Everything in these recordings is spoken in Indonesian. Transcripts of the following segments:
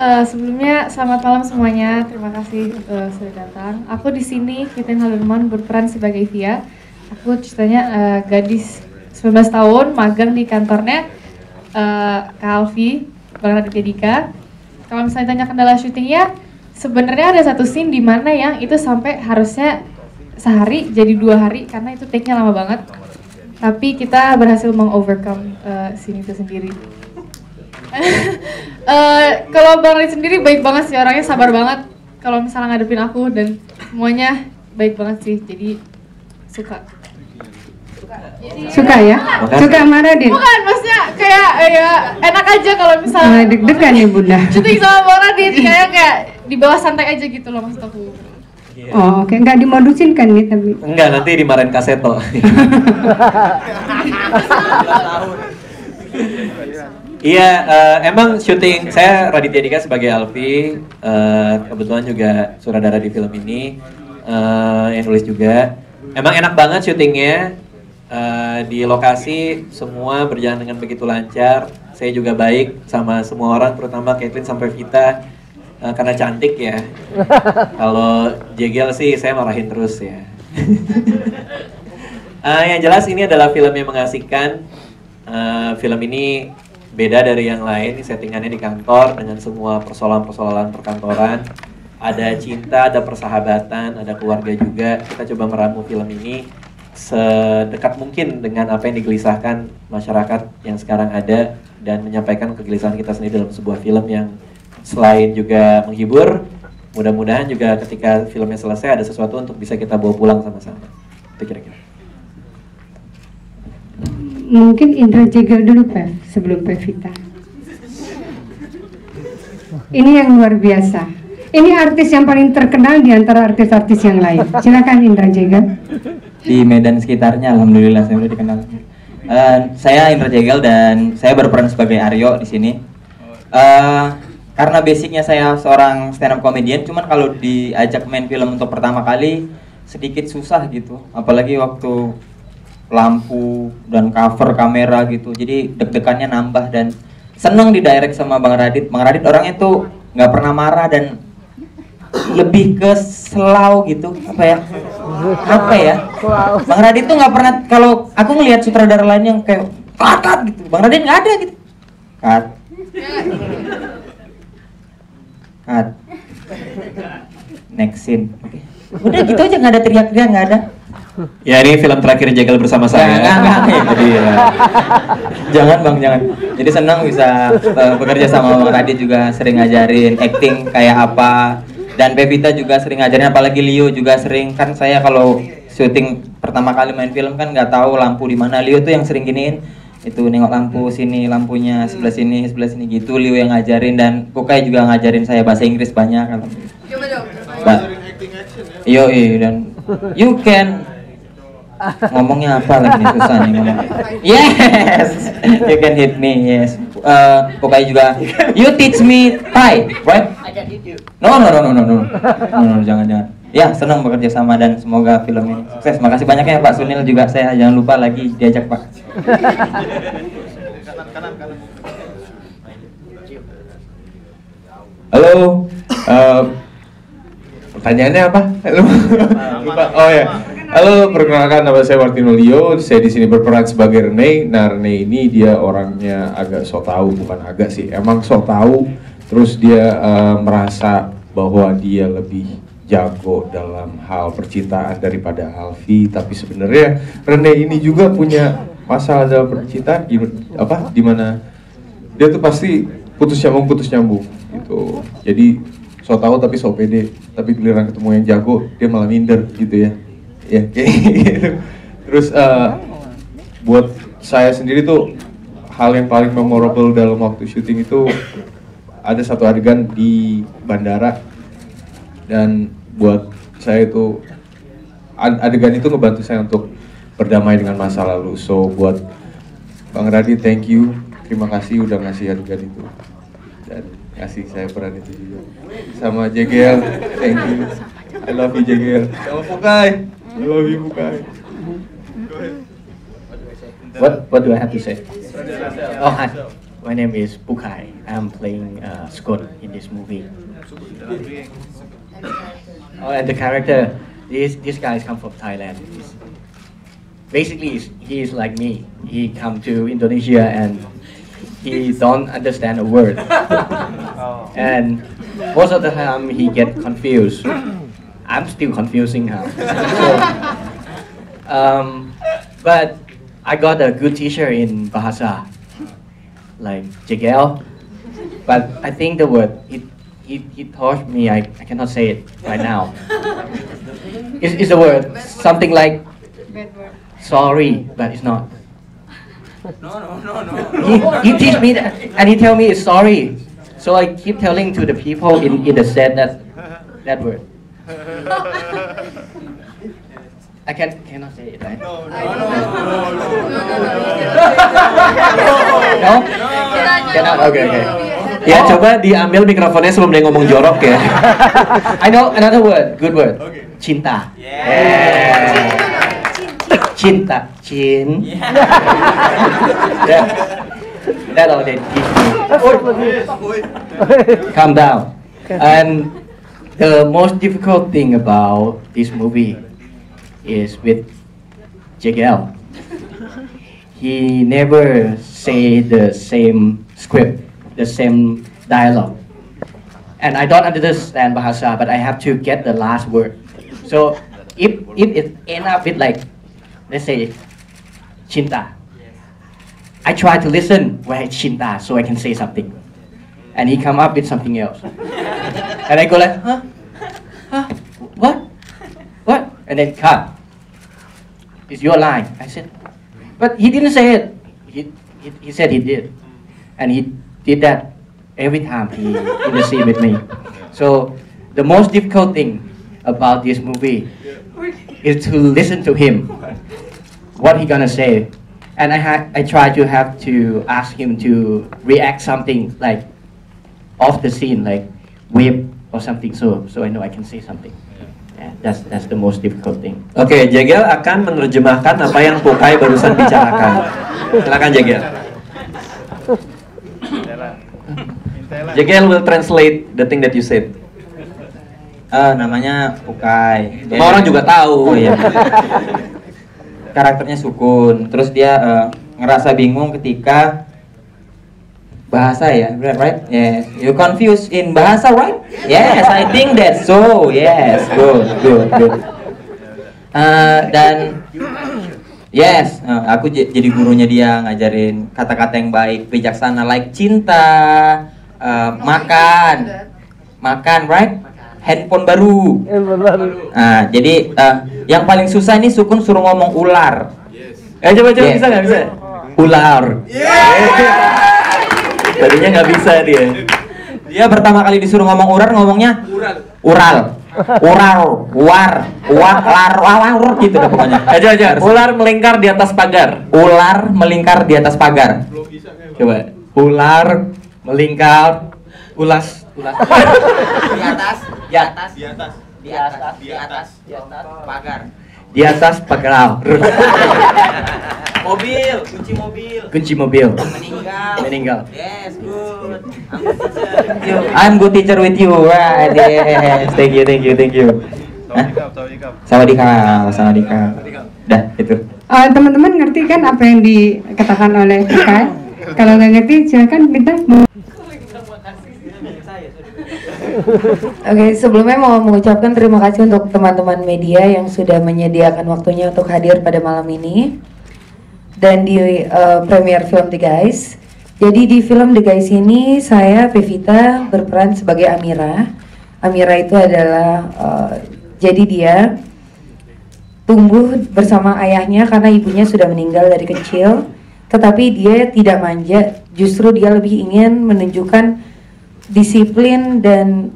Sebelumnya selamat malam semuanya. Terima kasih sudah datang. Aku di sini Kirin Haluman berperan sebagai Via. Aku ceritanya gadis 19 tahun magang di kantornya Kalvi, Bang Raditya Dika. Kalau misalnya tanya kendala syutingnya, sebenarnya ada satu scene di mana yang itu sampai harusnya sehari jadi 2 hari karena itu take-nya lama banget. Tapi kita berhasil mengovercome scene itu sendiri. Kalau Bang Riz sendiri baik banget sih, orangnya sabar banget kalau misalnya ngadepin aku, dan semuanya baik banget sih, jadi suka ya? Suka Maradin? Bukan, maksudnya kayak ya enak aja kalau misalnya deg-degan ya bunda syuting sama Bang Radin, kayak di bawah santai aja gitu loh maksud aku. Oh oke, nggak dimodusin kan nih tapi? Enggak, nanti dimarahin Kaseto. Iya, emang syuting saya Raditya Dika sebagai Alfi, kebetulan juga sutradara di film ini, yang nulis juga. Emang enak banget syutingnya, di lokasi semua berjalan dengan begitu lancar. Saya juga baik sama semua orang, terutama Kathleen sampai Vita, karena cantik ya. Kalau JGL sih saya marahin terus ya. Yang jelas ini adalah film yang mengasihkan. Film ini beda dari yang lain, settingannya di kantor dengan semua persoalan-persoalan perkantoran. Ada cinta, ada persahabatan, ada keluarga juga. Kita coba meramu film ini sedekat mungkin dengan apa yang digelisahkan masyarakat yang sekarang ada, dan menyampaikan kegelisahan kita sendiri dalam sebuah film yang selain juga menghibur, mudah-mudahan juga ketika filmnya selesai ada sesuatu untuk bisa kita bawa pulang sama-sama. Itu kira-kira. Mungkin Indra Jegel dulu Pev, sebelum Pevita. Ini yang luar biasa. Ini artis yang paling terkenal di antara artis-artis yang lain. Silakan Indra Jegel. Di Medan sekitarnya, alhamdulillah saya udah dikenal. Saya Indra Jegel dan saya berperan sebagai Aryo di sini. Karena basicnya saya seorang stand-up comedian, cuman kalau diajak main film untuk pertama kali sedikit susah gitu. Apalagi waktu lampu dan cover kamera gitu, jadi deg-degannya nambah, dan seneng di direct sama Bang Radit. Bang Radit orangnya tuh nggak pernah marah dan lebih ke slow gitu, apa ya Bang Radit tuh nggak pernah. Kalau aku ngelihat sutradara lain yang kayak katat gitu, Bang Radit nggak ada gitu, cut next scene, okay. Udah gitu aja, nggak ada teriak-teriak, nggak ada. Ya ini film terakhir Jegel bersama saya. Jangan. Jadi ya, jangan bang, jangan. Jadi senang bisa bekerja sama Bang Radit, juga sering ngajarin acting kayak apa. Dan Pevita juga sering ngajarin, apalagi Lio juga sering. Kan saya kalau syuting pertama kali main film kan nggak tahu lampu di mana. Lio tuh yang sering giniin, itu nengok lampu sini, lampunya sebelah sini gitu. Lio yang ngajarin, dan Bukhai juga ngajarin saya bahasa Inggris banyak. Ngajarin acting action ya. Yoi, dan you can. Ngomongnya apa lagi nih, susah nih ngomongnya. Yes, you can hit me, yes. Bukhai juga, you teach me Thai, right? No, jangan. Ya, senang bekerja sama dan semoga film ini sukses. Makasih banyak ya Pak Sunil juga, saya jangan lupa lagi diajak Pak. Halo, pertanyaannya apa? Lupa. Oh ya. Halo, perkenalkan nama saya Marthino Lio. Saya di sini berperan sebagai Rene. Nah, Rene ini dia orangnya agak sok tahu, bukan agak sih, emang sok tahu. Terus dia merasa bahwa dia lebih jago dalam hal percintaan daripada Alfi. Tapi sebenarnya Rene ini juga punya masalah dalam percintaan, dimana dia tuh pasti putus nyambung gitu. Jadi sok tahu tapi sok pede. Tapi giliran ketemu yang jago, dia malah minder gitu ya. Ya, kayak gitu. Terus buat saya sendiri tuh hal yang paling memorable dalam waktu syuting itu ada satu adegan di bandara, dan buat saya itu adegan itu ngebantu saya untuk berdamai dengan masa lalu. So buat Bang Radit, thank you, terima kasih udah ngasih adegan itu dan ngasih saya peran itu juga. Sama JGL, thank you, I love you JGL. Sama Bukhai, I love you Bukhai. What do I have to say? Oh, My name is Bukhai. I'm playing Scott in this movie. Oh, and the character, this guy's come from Thailand. Basically, he is like me. He come to Indonesia and he don't understand a word. And most of the time he get confused. I'm still confusing him. So, but I got a good teacher in Bahasa, like JGL. But I think the word he taught me, I cannot say it right now. It's a word, something like sorry, but it's not. No. He teach me that, and he tell me it's sorry. So I keep telling to the people in the set that word. I cannot say it, right? No? Cannot? Okay. Ya, coba diambil mikrofonnya sebelum dia ngomong jorok ya. I know another word, good word. Cinta. Cinta. Cin. That all they teach me. Calm down. And the most difficult thing about this movie is with JGL. He never say the same script, the same dialogue. And I don't understand Bahasa, but I have to get the last word. So if it end up with like, let's say, Cinta. I try to listen where it's Cinta so I can say something. And he come up with something else. And I go like, huh? Huh? What? And then cut. It's your line. I said, but he didn't say it. He said he did. And he did that every time he in the scene with me. So the most difficult thing about this movie is to listen to him, what he gonna say. And I try to have to ask him to react something like off the scene, like whip or something, so I know I can say something. Yeah, that's the most difficult thing. Oke, Jegel akan menerjemahkan apa yang Bukhai barusan bicarakan. Silakan Jegel. Jegel will translate the thing that you said. Namanya Bukhai. Semua orang juga tahu. Oh, iya. Karakternya sukun. Terus dia ngerasa bingung ketika bahasa ya, right? Yes. You confused in bahasa, right? Yes, I think that's so. Yes, good. Dan yes, aku jadi gurunya dia, ngajarin kata-kata yang baik, bijaksana, like cinta, makan, right? Handphone baru. Nah, jadi yang paling susah ini sukun suruh ngomong ular. Yes. Coba yes. Bisa nggak bisa? Ular. Yeah. Tadinya nggak bisa dia. Dia pertama kali disuruh ngomong ular, ngomongnya ular gitu dah pokoknya. Aja. Ular melingkar di atas pagar. Coba. Ular melingkar ulas. Di atas pagar. Di atas pagar. Kunci mobil. Meninggal. Yes, good. I'm good teacher with you. Right. Yes. Thank you. Sawadika. Dah itu. Teman-teman ngerti kan apa yang dikatakan oleh Bukhai? Kalau nggak ngerti silakan Vita. Oke, sebelumnya mau mengucapkan terima kasih untuk teman-teman media yang sudah menyediakan waktunya untuk hadir pada malam ini dan di premier film The Guys. Jadi di film The Guys ini saya Pevita berperan sebagai Amira. Amira itu adalah jadi dia tumbuh bersama ayahnya karena ibunya sudah meninggal dari kecil, tetapi dia tidak manja, justru dia lebih ingin menunjukkan disiplin dan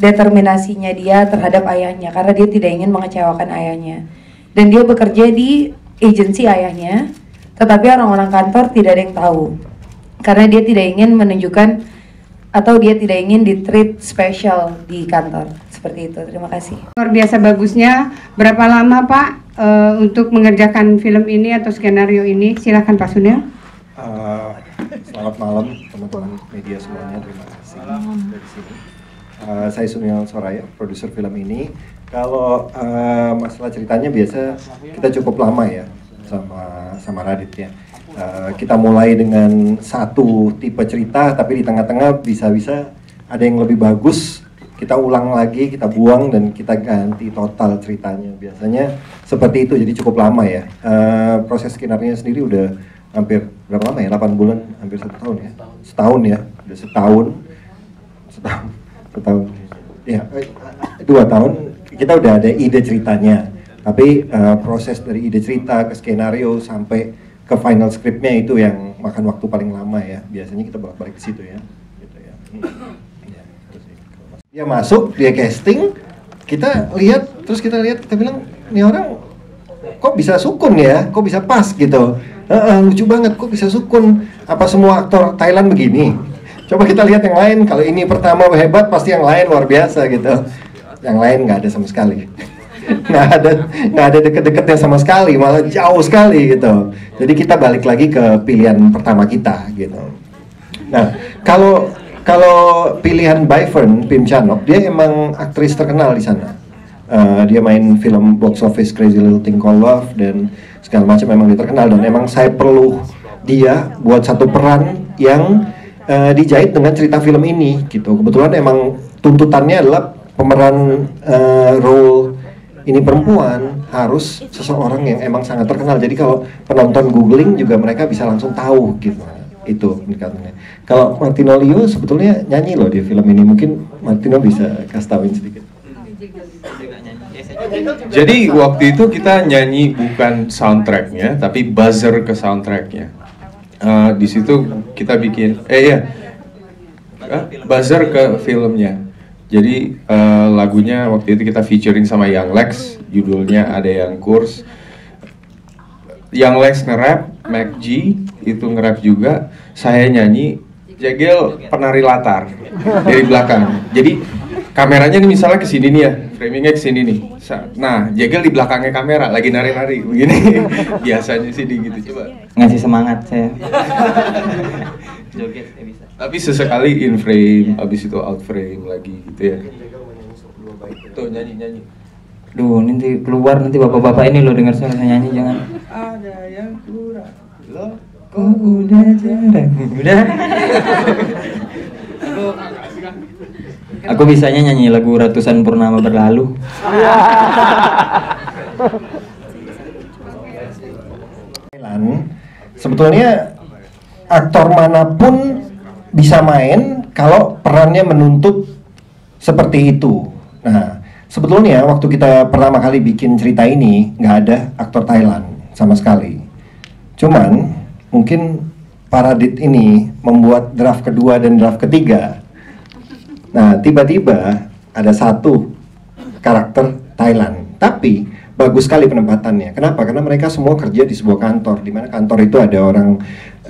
determinasinya dia terhadap ayahnya karena dia tidak ingin mengecewakan ayahnya. Dan dia bekerja di agensi ayahnya, tetapi orang-orang kantor tidak ada yang tahu karena dia tidak ingin menunjukkan atau dia tidak ingin di-treat special di kantor. Seperti itu, terima kasih. Luar biasa bagusnya, berapa lama Pak untuk mengerjakan film ini atau skenario ini? Silahkan Pak Sunil. Selamat malam teman-teman media semuanya, terima kasih dari sini. Saya Sunil Soraya, produser film ini. Kalau masalah ceritanya biasa kita cukup lama ya sama Raditya. Kita mulai dengan satu tipe cerita, tapi di tengah-tengah bisa-bisa ada yang lebih bagus. Kita ulang lagi, kita buang, dan kita ganti total ceritanya. Biasanya seperti itu, jadi cukup lama ya. Proses skenarionya sendiri udah hampir berapa lama ya? 8 bulan, hampir 1 tahun ya? Setahun ya? Udah setahun. Ya, 2 tahun kita udah ada ide ceritanya. Tapi proses dari ide cerita ke skenario sampai ke final scriptnya itu yang makan waktu paling lama ya. Biasanya kita balik-balik ke situ ya. Gitu ya. Dia masuk, dia casting, kita lihat, terus kita bilang, ini orang kok bisa sukun ya, kok bisa pas gitu, lucu banget, kok bisa sukun, apa semua aktor Thailand begini? Coba kita lihat yang lain, kalau ini pertama hebat, pasti yang lain luar biasa gitu. Yang lain nggak ada sama sekali, nggak ada deket-deketnya sama sekali, malah jauh sekali gitu. Jadi kita balik lagi ke pilihan pertama kita gitu. Nah, Kalau pilihan Baifern, Pimchanok, dia emang aktris terkenal di sana. Dia main film box office Crazy Little Thing Called Love dan segala macam, emang dia terkenal. Dan emang saya perlu dia buat satu peran yang dijahit dengan cerita film ini gitu. Kebetulan emang tuntutannya adalah pemeran role ini perempuan harus seseorang yang emang sangat terkenal. Jadi kalau penonton googling juga mereka bisa langsung tahu gitu. Itu pendekatannya. Kalau Marthino Lio sebetulnya nyanyi loh di film ini. Mungkin Marthino bisa kasih tauin sedikit. Jadi waktu itu kita nyanyi bukan soundtracknya, tapi buzzer ke soundtracknya. Di situ kita bikin buzzer ke filmnya. Jadi lagunya waktu itu kita featuring sama Young Lex. Judulnya ada yang kurs. Young Lex nge-rap, Mac G itu nge-rap juga, saya nyanyi, JGL penari latar dari belakang. Jadi kameranya nih misalnya ke sini nih ya, framingnya ke sini nih. Nah, JGL di belakangnya kamera lagi nari-nari begini. Biasanya sih di gitu, coba. Ngasih semangat saya. Joget saya bisa. Tapi sesekali in frame, habis itu out frame lagi gitu ya. Tuh nyanyi-nyanyi. Duh, nanti keluar nanti bapak-bapak ini lo dengar saya nyanyi jangan. Ada yang kurang. Lo kok udah jarang. Udah. Aku bisanya nyanyi lagu Ratusan Purnama Berlalu. Sebetulnya aktor manapun bisa main kalau perannya menuntut seperti itu. Nah, sebetulnya waktu kita pertama kali bikin cerita ini nggak ada aktor Thailand sama sekali. Cuman mungkin Radit ini membuat draft kedua dan draft ketiga. Nah tiba-tiba ada satu karakter Thailand. Tapi bagus sekali penempatannya. Kenapa? Karena mereka semua kerja di sebuah kantor. Di mana kantor itu ada orang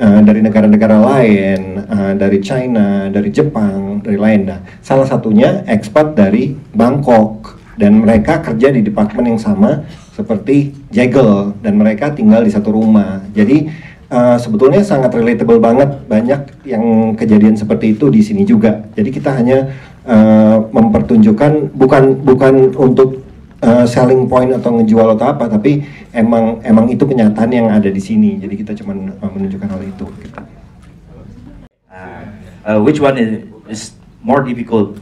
dari negara-negara lain, dari China, dari Jepang, dari lain. Nah, salah satunya ekspat dari Bangkok dan mereka kerja di departemen yang sama seperti Jegel dan mereka tinggal di satu rumah. Jadi sebetulnya sangat relatable banget, banyak yang kejadian seperti itu di sini juga. Jadi kita hanya mempertunjukkan bukan untuk selling point atau ngejual atau apa, tapi emang itu kenyataan yang ada di sini. Jadi kita cuma menunjukkan hal itu. Which one is more difficult,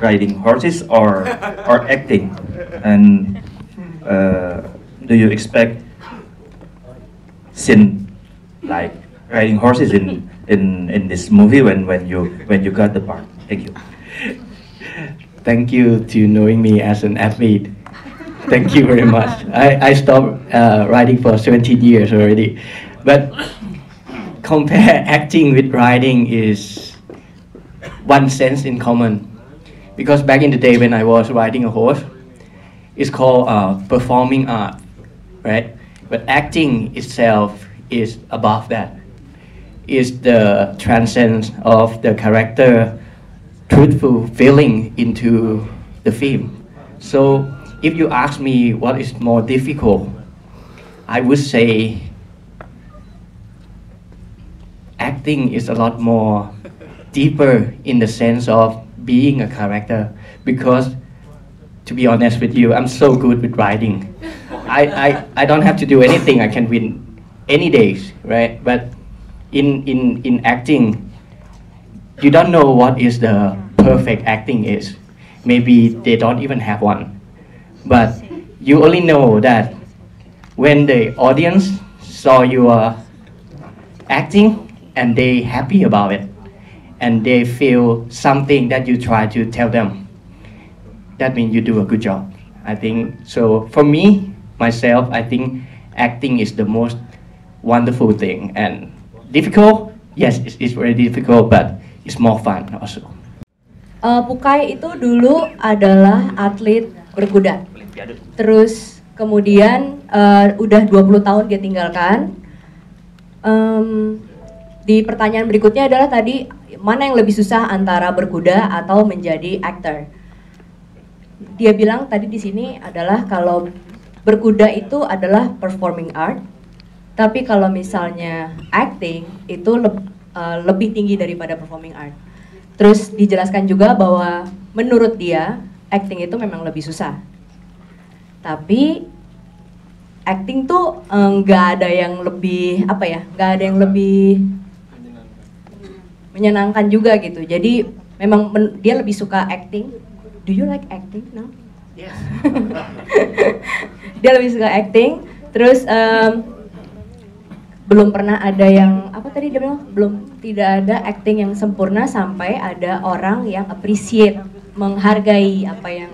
riding horses or acting? And do you expect scene like riding horses in this movie when you got the part? Thank you. Thank you to knowing me as an athlete. Thank you very much. I stopped riding for 17 years already, but compare acting with riding is one sense in common, because back in the day when I was riding a horse, it's called performing art, right? But acting itself is above that. It's the transcendence of the character, truthful feeling into the film. So if you ask me what is more difficult, I would say act acting is a lot more deeper in the sense of being a character, because to be honest with you, I'm so good with writing. I don't have to do anything, I can win any days, right? But in acting, you don't know what is the perfect acting is. Maybe they don't even have one. But you only know that when the audience saw your acting and they happy about it, and they feel something that you try to tell them, that means you do a good job, I think. So for me, myself, I think acting is the most wonderful thing. And difficult, yes, it's very difficult, but it's more fun also. Bukhai itu dulu adalah atlet berkuda. Terus kemudian udah 20 tahun dia tinggalkan. Di pertanyaan berikutnya adalah tadi, mana yang lebih susah antara berkuda atau menjadi aktor? Dia bilang tadi di sini adalah kalau berkuda itu adalah performing art, tapi kalau misalnya acting itu lebih tinggi daripada performing art. Terus dijelaskan juga bahwa menurut dia acting itu memang lebih susah, tapi acting tuh nggak ada yang lebih apa ya, nggak ada yang lebih menyenangkan juga gitu. Jadi memang dia lebih suka acting. Do you like acting now? Yes. Dia lebih suka acting. Terus belum pernah ada yang, apa tadi dia bilang, tidak ada acting yang sempurna sampai ada orang yang appreciate, menghargai apa yang...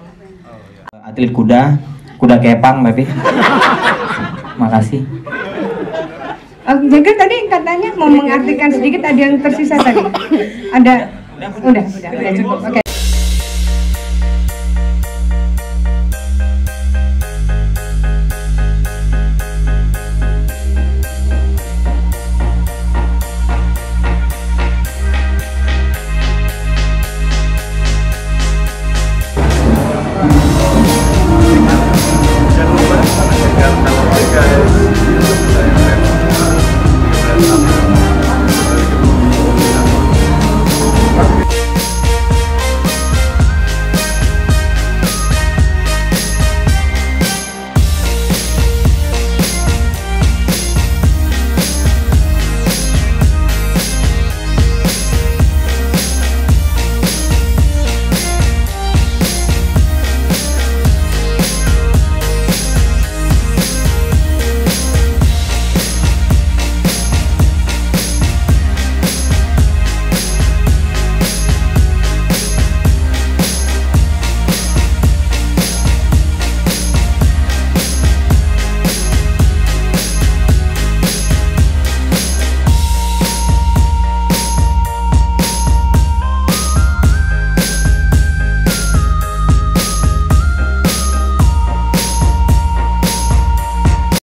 Atlet kuda, kuda kepang, baby. Makasih. Jegel tadi katanya mau mengartikan sedikit, ada yang tersisa tadi. Ada, udah cukup, oke.